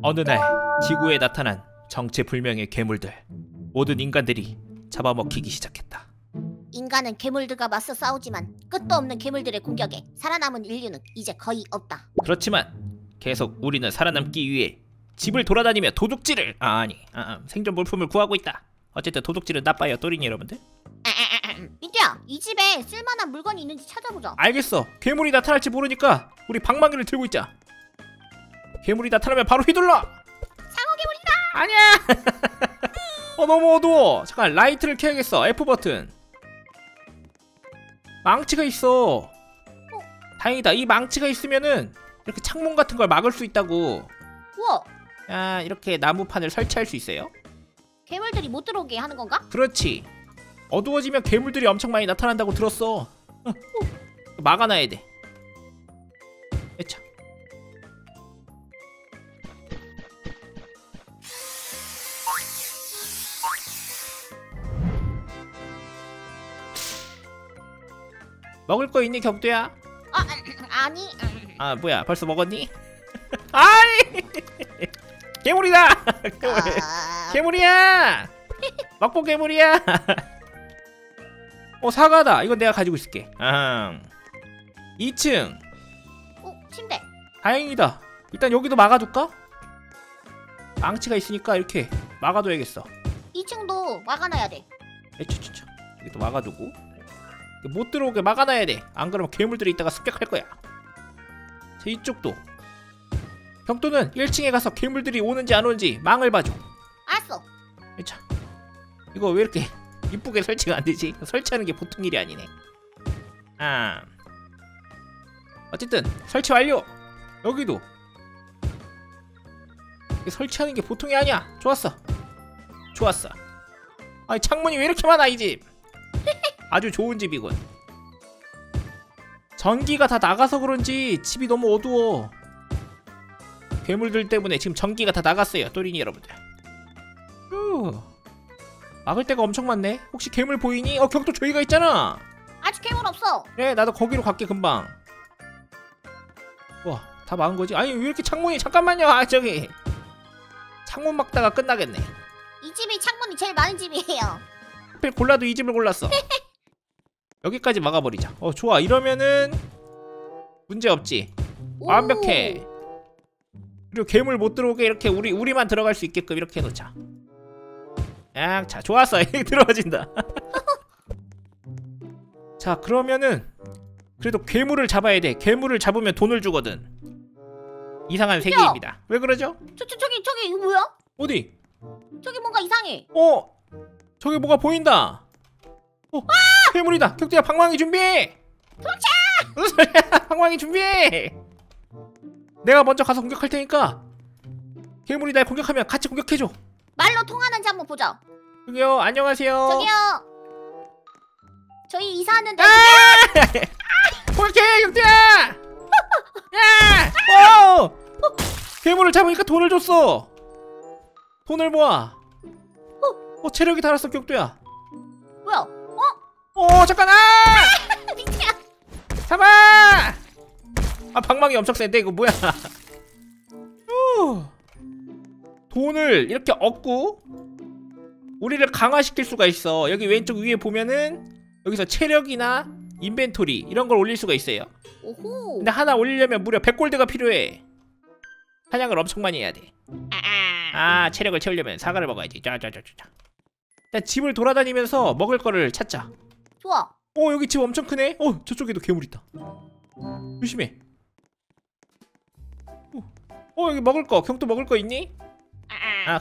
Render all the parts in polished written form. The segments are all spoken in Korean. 어느 날 지구에 나타난 정체불명의 괴물들. 모든 인간들이 잡아먹히기 시작했다. 인간은 괴물들과 맞서 싸우지만 끝도 없는 괴물들의 공격에 살아남은 인류는 이제 거의 없다. 그렇지만 계속 우리는 살아남기 위해 집을 돌아다니며 도둑질을 생존 물품을 구하고 있다. 어쨌든 도둑질은 나빠요, 또린이 여러분들. 민또야, 이 집에 쓸만한 물건이 있는지 찾아보자. 알겠어. 괴물이 나타날지 모르니까 우리 방망이를 들고 있자. 괴물이 나타나면 바로 휘둘러. 상어 괴물이다. 아니야. 너무 어두워. 잠깐 라이트를 켜야겠어. F버튼. 망치가 있어. 다행이다. 이 망치가 있으면은 이렇게 창문 같은 걸 막을 수 있다고. 우와. 이렇게 나무판을 설치할 수 있어요. 괴물들이 못 들어오게 하는 건가? 그렇지. 어두워지면 괴물들이 엄청 많이 나타난다고 들었어. 막아놔야 돼. 에차. 먹을 거 있니, 경또야? 아니. 뭐야, 벌써 먹었니? 아니! 괴물이다! 괴물이야! 막보 괴물이야! 사과다. 이건 내가 가지고 있을게. 2층. 침대. 다행이다. 일단 여기도 막아둘까? 망치가 있으니까 이렇게 막아둬야겠어. 2층도 막아놔야 돼. 에추추추. 여기도 막아두고. 못 들어오게 막아놔야 돼. 안 그러면 괴물들이 있다가 습격할 거야. 자, 이쪽도. 경또는 1층에 가서 괴물들이 오는지 안 오는지 망을 봐줘. 알았어. 자, 이거 왜 이렇게 이쁘게 설치가 안 되지? 설치하는 게 보통 일이 아니네. 어쨌든 설치 완료. 여기도. 설치하는 게 보통이 아니야. 좋았어. 좋았어. 아니, 창문이 왜 이렇게 많아, 이 집? 아주 좋은 집이군. 전기가 다 나가서 그런지 집이 너무 어두워. 괴물들 때문에 지금 전기가 다 나갔어요, 또린이 여러분들. 막을 데가 엄청 많네. 혹시 괴물 보이니? 경또 저기가 있잖아. 아직 괴물 없어. 그래, 나도 거기로 갈게 금방. 와, 다 막은 거지? 아니, 왜 이렇게 창문이... 잠깐만요. 저기 창문 막다가 끝나겠네. 이 집이 창문이 제일 많은 집이에요. 하필 골라도 이 집을 골랐어. 여기까지 막아버리자. 좋아. 이러면은 문제없지. 완벽해. 그리고 괴물 못 들어오게 이렇게 우리만 들어갈 수 있게끔 이렇게 해놓자. 자, 좋았어. 들어와진다. 자, 그러면은 그래도 괴물을 잡아야 돼. 괴물을 잡으면 돈을 주거든. 이상한 세계입니다. 왜 그러죠? 저기 이거 뭐야? 어디? 저기 뭔가 이상해. 저기 뭐가 보인다. 괴물이다. 경또야, 방망이 준비해. 도망쳐! 무슨 소리야. 방망이 준비해. 내가 먼저 가서 공격할 테니까 괴물이 날 공격하면 같이 공격해줘. 말로 통하는지 한번 보자. 저기요, 안녕하세요. 저기요, 저희 이사하는데. 오케이, 경또야. 괴물을 잡으니까 돈을 줬어. 돈을 모아. 체력이 달았어, 경또야. 뭐야? 잠깐. 미치야. 잡아. 방망이 엄청 센데 이거 뭐야? 돈을 이렇게 얻고 우리를 강화시킬 수가 있어. 여기 왼쪽 위에 보면은 여기서 체력이나 인벤토리 이런 걸 올릴 수가 있어요. 오호. 근데 하나 올리려면 무려 100골드가 필요해. 사냥을 엄청 많이 해야 돼. 체력을 채우려면 사과를 먹어야지. 자자자자. 일단 집을 돌아다니면서 먹을 거를 찾자. 좋아. 여기 집 엄청 크네. 저쪽에도 괴물 있다. 조심해. 여기 먹을 거. 경또 먹을 거 있니?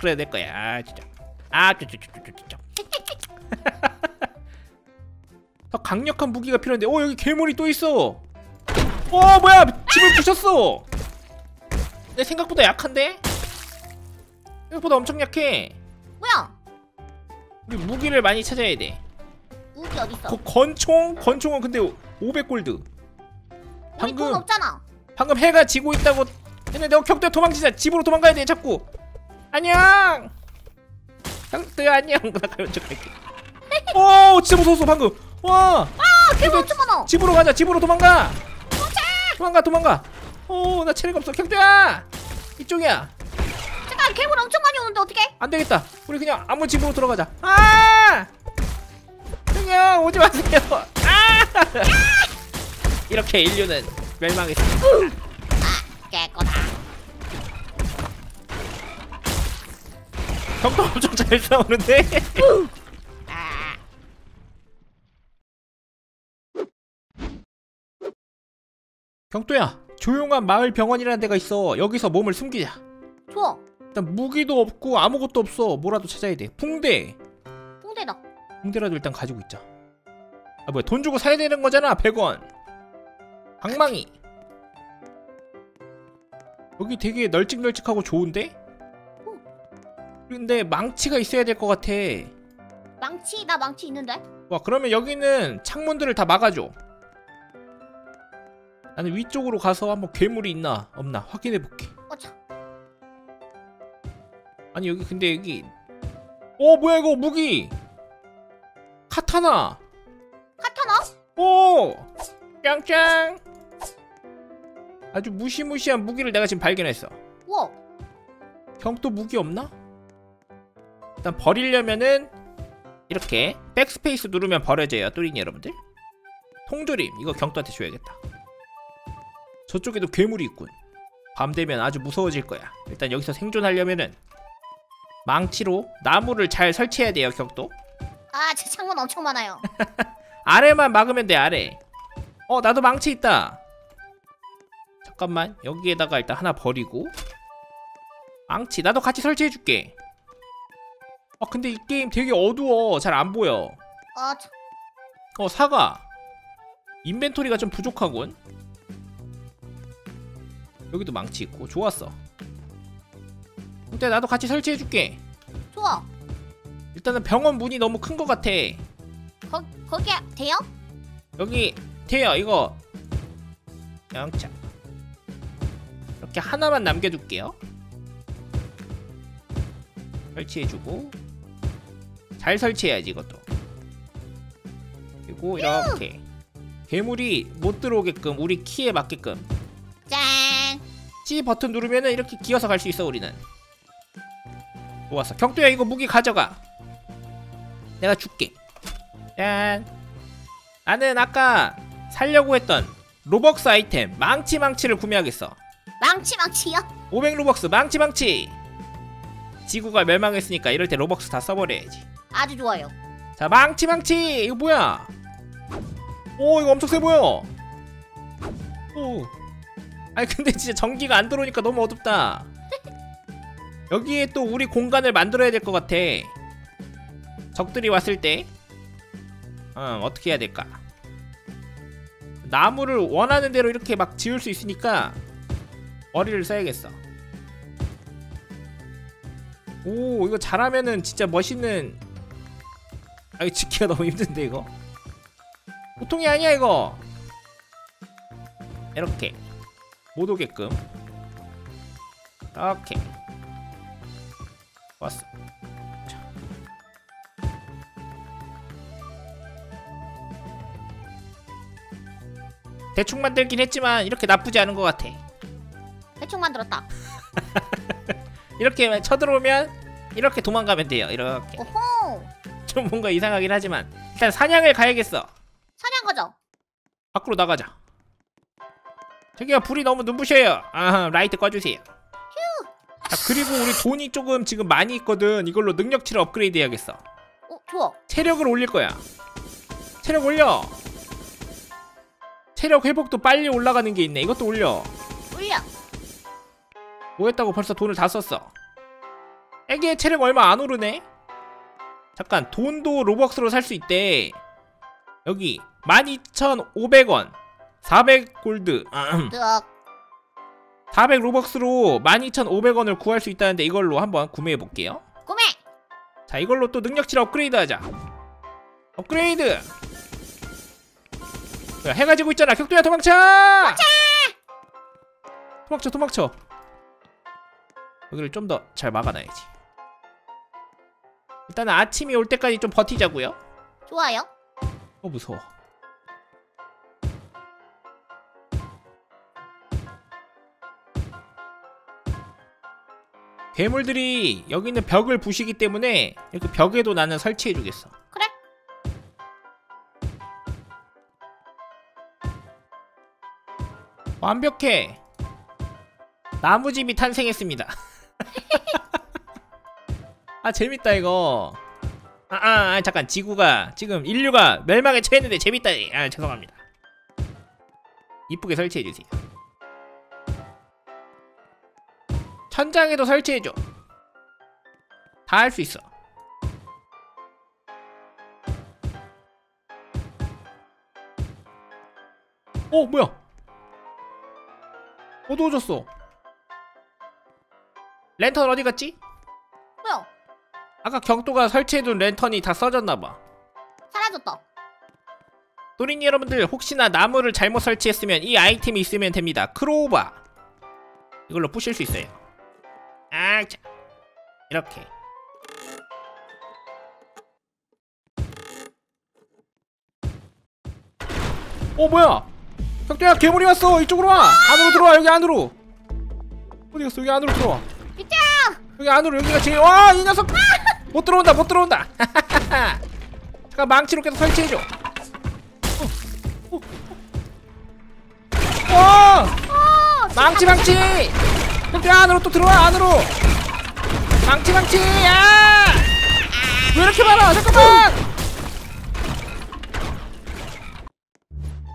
그래, 내 거야. 진짜. 진짜. 더 강력한 무기가 필요한데. 여기 괴물이 또 있어. 뭐야? 집을 부셨어. 내 생각보다 약한데? 생각보다 엄청 약해. 뭐야? 우리 무기를 많이 찾아야 돼. 무기 어디 있어? 권총? 권총은 근데 500골드. 우리 돈 없잖아. 방금 해가 지고 있다고 했는데 경또야, 도망치자. 집으로 도망가야 돼. 자꾸. 안녕. 경또야, 안녕. 나 먼저 갈게. 진짜 무서웠어 방금. 와. 괴물 엄청 많아. 집으로 가자. 집으로 도망가. 도망가. 나 체력 없어. 경또야, 이쪽이야. 잠깐, 괴물 엄청 많이 오는데 어떡해? 안 되겠다. 우리 그냥 아무 집으로 들어가자. 아! 형이요, 오지 마세요. 아! 이렇게 인류는 멸망했습니다. 아, 깨거다. 경도 엄청 잘 싸우는데. 경또야, 조용한 마을 병원이라는 데가 있어. 여기서 몸을 숨기자. 좋아. 일단 무기도 없고 아무것도 없어. 뭐라도 찾아야 돼. 붕대. 붕대다. 붕대라도 일단 가지고 있자. 아 뭐야, 돈 주고 사야 되는 거잖아. 100원. 방망이. 여기 되게 널찍널찍하고 좋은데? 근데 망치가 있어야 될 것 같아. 망치? 나 망치 있는데? 와, 그러면 여기는 창문들을 다 막아줘. 나는 위쪽으로 가서 한번 괴물이 있나 없나 확인해볼게. 어차. 아니 여기 근데 여기 뭐야 이거 무기! 카타나! 카타나? 오! 짱짱! 아주 무시무시한 무기를 내가 지금 발견했어. 우와! 경또 무기 없나? 일단 버리려면은 이렇게 백스페이스 누르면 버려져요. 또린이 여러분들. 통조림 이거 경또한테 줘야겠다. 저쪽에도 괴물이 있군. 밤되면 아주 무서워질 거야. 일단 여기서 생존하려면은 망치로 나무를 잘 설치해야 돼요. 경또. 아, 제 창문 엄청 많아요. 아래만 막으면 돼. 아래. 나도 망치 있다. 잠깐만, 여기에다가 일단 하나 버리고 망치 나도 같이 설치해줄게. 아 근데 이 게임 되게 어두워. 잘 안 보여. 사과. 인벤토리가 좀 부족하군. 여기도 망치 있고 좋았어. 근데 나도 같이 설치해줄게. 좋아. 일단은 병원 문이 너무 큰 것 같아. 거기 돼요? 여기 돼요. 이거 양차 이렇게 하나만 남겨둘게요. 설치해주고 잘 설치해야지 이것도. 그리고 이렇게 괴물이 못 들어오게끔 우리 키에 맞게끔 C 버튼 누르면은 이렇게 기어서 갈 수 있어. 우리는 좋았어. 경또야 이거 무기 가져가. 내가 줄게. 짠. 나는 아까 살려고 했던 로벅스 아이템 망치망치를 구매하겠어. 망치망치요? 500 로벅스. 망치망치. 지구가 멸망했으니까 이럴 때 로벅스 다 써버려야지. 아주 좋아요. 자, 망치망치. 이거 뭐야? 오, 이거 엄청 세 보여. 오. 아니 근데 진짜 전기가 안 들어오니까 너무 어둡다. 여기에 또 우리 공간을 만들어야 될 것 같아. 적들이 왔을 때 어떻게 해야 될까? 나무를 원하는 대로 이렇게 막 지울 수 있으니까 머리를 써야겠어. 오, 이거 잘하면은 진짜 멋있는. 아, 이거 짓기가 너무 힘든데 이거? 보통이 아니야 이거. 이렇게 못 오게끔. 오케이. 왔어. 자. 대충 만들긴 했지만 이렇게 나쁘지 않은 것 같아. 대충 만들었다. 이렇게 쳐들어오면 이렇게 도망가면 돼요. 이렇게. 오호. 좀 뭔가 이상하긴 하지만 일단 사냥을 가야겠어. 사냥 가자. 밖으로 나가자. 저기요, 불이 너무 눈부셔요. 아하, 라이트 꺼주세요. 휴. 자, 그리고 우리 돈이 조금 지금 많이 있거든. 이걸로 능력치를 업그레이드 해야겠어. 좋아. 체력을 올릴 거야. 체력 올려. 체력 회복도 빨리 올라가는 게 있네. 이것도 올려. 올려. 뭐했다고 벌써 돈을 다 썼어. 애기의 체력 얼마 안 오르네? 잠깐, 돈도 로벅스로 살 수 있대. 여기 12,500원. 400 골드. 400 로벅스로 12,500원을 구할 수 있다는데 이걸로 한번 구매해볼게요. 구매! 자, 이걸로 또 능력치를 업그레이드 하자. 업그레이드! 야, 해가 지고 있잖아. 격도야, 도망쳐! 도망쳐! 도망쳐, 도망쳐. 여기를 좀 더 잘 막아놔야지. 일단 아침이 올 때까지 좀 버티자고요. 좋아요. 무서워. 괴물들이 여기 있는 벽을 부시기 때문에 이렇게 벽에도 나는 설치해주겠어. 그래. 완벽해. 나무집이 탄생했습니다. 아 재밌다 이거. 잠깐 지구가 지금 인류가 멸망에 처했는데 재밌다. 아 죄송합니다. 이쁘게 설치해주세요. 천장에도 설치해줘. 다 할 수 있어. 어 뭐야? 어두워졌어. 랜턴 어디 갔지? 뭐야? 아까 경또가 설치해둔 랜턴이 다 써졌나봐. 사라졌다. 또린이 여러분들 혹시나 나무를 잘못 설치했으면 이 아이템이 있으면 됩니다. 크로우바. 이걸로 부실 수 있어요. 아, 자. 이렇게. 어 뭐야? 경또야 괴물이 왔어. 이쪽으로 와. 안으로 들어와. 여기 안으로. 어디 갔어? 여기 안으로 들어와. 이쪽. 여기 안으로. 여기가 제일. 와 이 녀석. 못 들어온다. 못 들어온다. 잠깐 망치로 계속 설치해줘. 와! 망치 망치! 경또야 안으로 또 들어와 안으로! 망치 망치! 야! 왜 이렇게 많아? 잠깐만!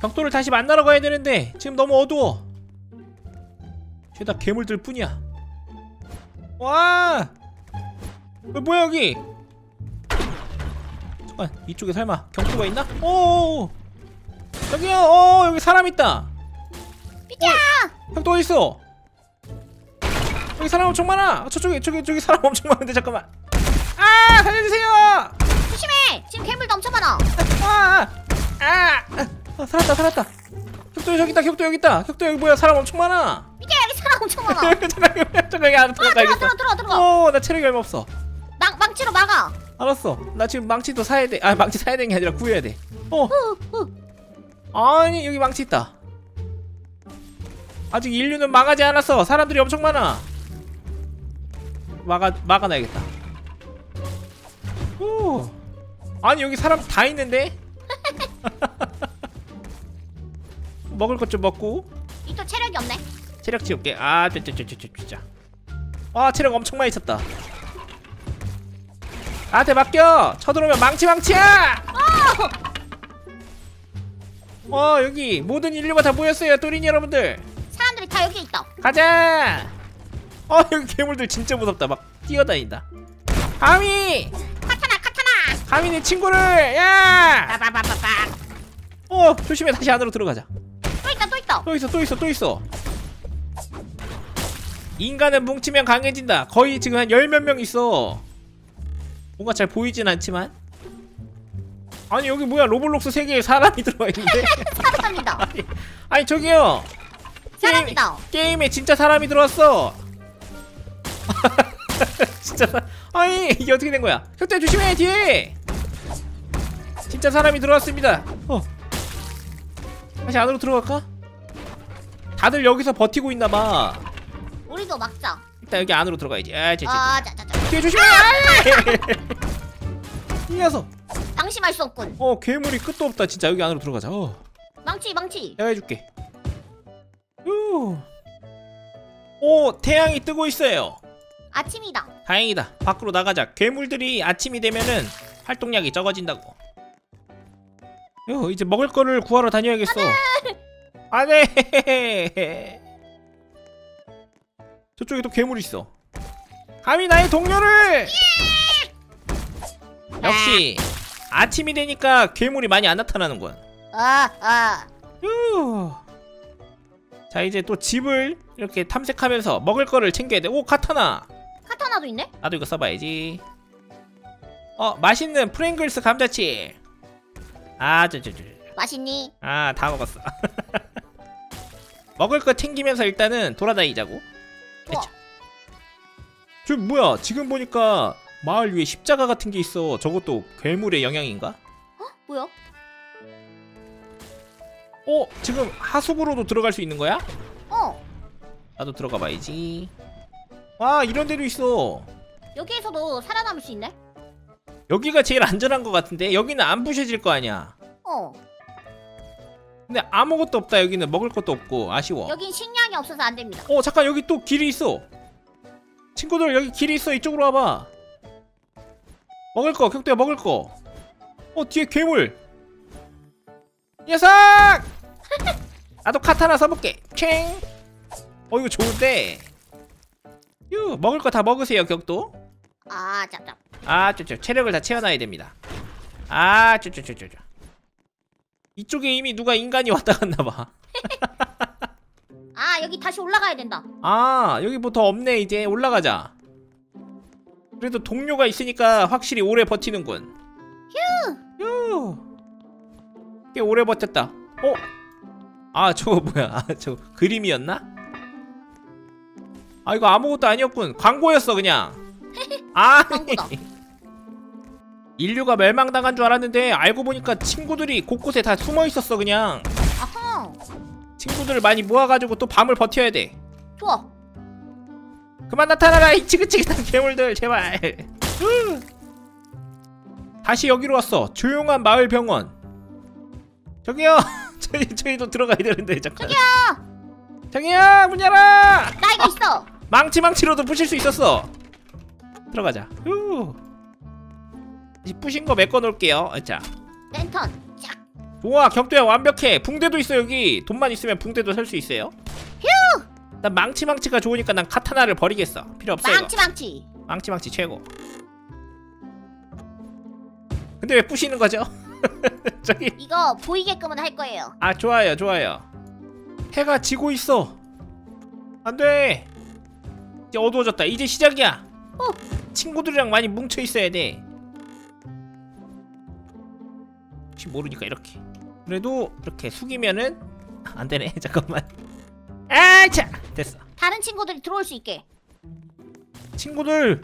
경또를 다시 만나러 가야 되는데 지금 너무 어두워. 죄다 괴물들 뿐이야. 와! 뭐야 여기? 잠깐 이쪽에 설마 경또가 있나? 오! 저기요! 오 여기 사람 있다! 삐져! 형또 어딨어? 여기 사람 엄청 많아! 아, 저기 사람 엄청 많은데 잠깐만. 아 살려주세요! 조심해! 지금 괴물도 엄청 많아. 살았다. 형또 저기 있다. 형또 여기 뭐야? 사람 엄청 많아. 삐져 여기 사람 엄청 많아. 잠깐 여기 안에 들어가. 오 나 체력이 얼마 없어. 망치로 막아. 알았어. 나 지금 망치도 사야 돼. 아 망치 사야 되는 게 아니라 구해야 돼. 아니 여기 망치 있다. 아직 인류는 망하지 않았어. 사람들이 엄청 많아. 막아놔야겠다. 오. 아니 여기 사람 다 있는데? 먹을 것 좀 먹고. 이 또 체력이 없네. 체력 치울게. 아, 진짜. 와, 체력 엄청 많이 있었다. 나한테 맡겨. 쳐들어오면 망치야. 와, 여기 모든 인류가 다 모였어요, 또린이 여러분들. 사람들이 다 여기 있다. 가자. 여기 괴물들 진짜 무섭다. 막 뛰어다닌다. 가미. 카타나. 가미 내 친구를. 야. 빠바바바바. 조심해. 다시 안으로 들어가자. 또 있다. 또 있어. 인간은 뭉치면 강해진다. 거의 지금 한 열 몇 명 있어. 뭔가 잘 보이진 않지만. 아니 여기 뭐야? 로블록스 세계에 사람이 들어와 있는데. 사람이다. 아니 저기요. 사람이다. 게임에 진짜 사람이 들어왔어. 진짜 아니 이게 어떻게 된 거야? 형태 조심해 뒤에. 진짜 사람이 들어왔습니다. 다시 안으로 들어갈까? 다들 여기서 버티고 있나봐. 우리도 막자. 일단 여기 안으로 들어가야지. 뒤에 조심해. 이 녀석. 방심할 수 없군. 괴물이 끝도 없다. 진짜 여기 안으로 들어가자. 망치. 내가 해줄게. 오 태양이 뜨고 있어요. 아침이다. 다행이다. 밖으로 나가자. 괴물들이 아침이 되면은 활동량이 적어진다고. 이제 먹을 거를 구하러 다녀야겠어. 안돼. 저쪽에 또 괴물 있어. 감히 나의 동료를. 역시 아침이 되니까 괴물이 많이 안 나타나는 거야. 자 이제 또 집을 이렇게 탐색하면서 먹을 거를 챙겨야 돼. 오 카타나도 있네? 나도 이거 써봐야지. 맛있는 프링글스 감자칩. 맛있니? 아 다 먹었어. 먹을 거 챙기면서 일단은 돌아다니자고. 저 뭐야 지금 보니까 마을 위에 십자가 같은 게 있어. 저것도 괴물의 영향인가? 뭐야? 지금 하수구로도 들어갈 수 있는 거야? 나도 들어가 봐야지. 아 이런 데도 있어. 여기에서도 살아남을 수 있네. 여기가 제일 안전한 것 같은데. 여기는 안 부셔질 거 아니야. 어. 근데 아무것도 없다. 여기는 먹을 것도 없고 아쉬워. 여긴 식량이 없어서 안 됩니다. 어 잠깐, 여기 또 길이 있어. 친구들 여기 길이 있어. 이쪽으로 와봐. 먹을 거 격대야, 먹을 거. 어 뒤에 괴물 녀석. 나도 카타나 써볼게. 챙. 어 이거 좋은데. 유 먹을 거 다 먹으세요 격도. 아 짭짭. 아 짭짭. 체력을 다 채워놔야 됩니다. 아 짭짭짭짭. 이쪽에 이미 누가 인간이 왔다 갔나봐. 아 여기 다시 올라가야 된다. 아 여기 뭐 더 없네. 이제 올라가자. 그래도 동료가 있으니까 확실히 오래 버티는군. 휴! 휴! 꽤 오래 버텼다. 어? 아 저거 뭐야. 아 저거 그림이었나? 아 이거 아무것도 아니었군. 광고였어 그냥. 아니 인류가 멸망당한 줄 알았는데 알고 보니까 친구들이 곳곳에 다 숨어있었어 그냥. 아하. 친구들을 많이 모아가지고 또 밤을 버텨야 돼. 좋아. 그만 나타나라 이 지긋지긋한 괴물들 제발. 다시 여기로 왔어. 조용한 마을 병원. 저기요. 저희도 들어가야 되는데 잠깐. 저기요. 저기요 문 열어. 나 이거 있어. 망치망치로도 부실 수 있었어. 들어가자. 부신 거 메꿔 놓을게요. 자. 랜턴. 짝. 좋아, 경도야 완벽해. 붕대도 있어 여기. 돈만 있으면 붕대도 살 수 있어요. 휴. 난 망치망치가 좋으니까 난 카타나를 버리겠어. 필요 없어. 망치망치. 망치망치 최고. 근데 왜 부시는 거죠? 저기. 이거 보이게끔은 할 거예요. 아 좋아요, 좋아요. 해가 지고 있어. 안 돼. 이제 어두워졌다. 이제 시작이야. 어. 친구들이랑 많이 뭉쳐 있어야 돼. 혹시 모르니까 이렇게. 그래도 이렇게 숙이면은 안 되네. 잠깐만. 아차 됐어. 다른 친구들이 들어올 수 있게. 친구들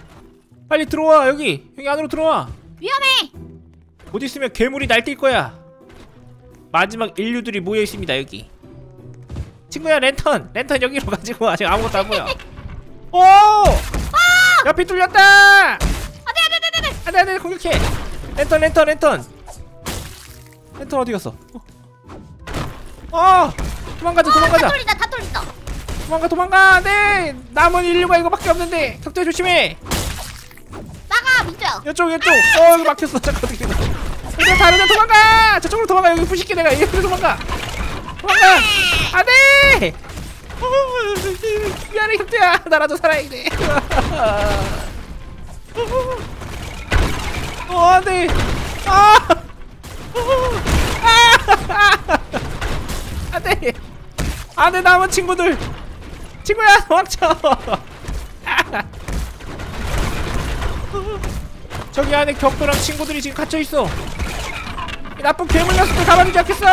빨리 들어와. 여기 안으로 들어와. 위험해. 어디 있으면 괴물이 날뛸 거야. 마지막 인류들이 모여 있습니다 여기. 친구야 랜턴. 랜턴 여기로 가지고 와. 지금 아무것도 안 보여. 오! 아! 옆이 뚫렸다. 안돼 공격해. 랜턴. 랜턴 어디 갔어? 어! 도망가자. 다 돌린다. 도망가. 네. 남은 인류가 이거밖에 없는데. 격투 조심해. 나가 민또야. 이쪽. 아! 어, 이거 막혔어. 잠깐 어떻게 됐어? 이제 다른데 도망가. 저쪽으로 도망가. 여기 부실게 내가. 여기로 도망가. 안 돼. 미안해 격투야. 나라도 살아야 돼. 안 돼. 아! 안돼 안돼. 남은 친구야 도망쳐. 저기 안에 격도랑 친구들이 지금 갇혀있어. 이 나쁜 괴물 녀석들 가만히 잡겠어.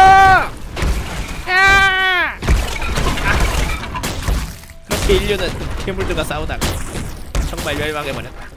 그렇게 인류는 괴물들과 싸우다가 정말 멸망해버렸다.